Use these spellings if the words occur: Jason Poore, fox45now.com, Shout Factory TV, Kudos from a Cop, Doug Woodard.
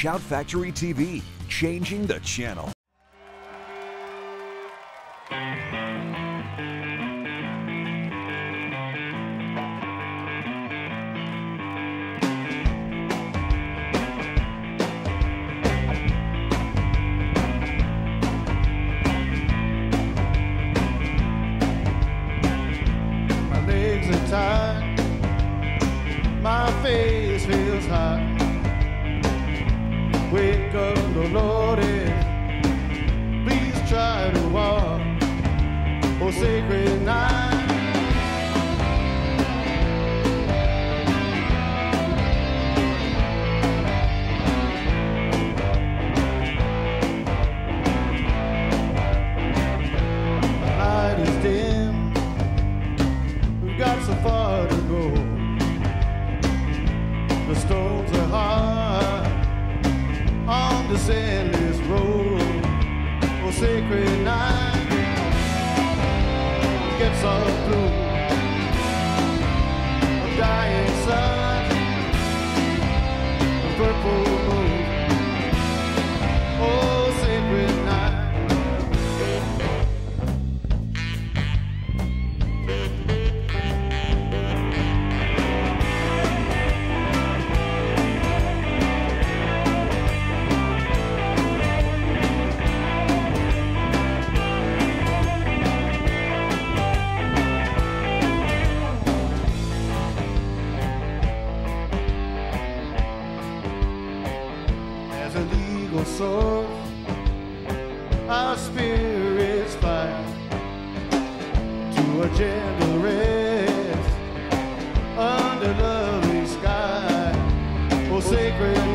Shout Factory TV, changing the channel. My legs are tired, my face feels hot. Wake up, the Lord, please try to walk, oh sacred night. The light is dim, we've got so far to go. The storms are hard on the endless road, oh sacred night, gets all blue. I'm dying sun, a purple moon, oh sacred legal source, our spirits fly to a gentle rest under lovely sky, oh sacred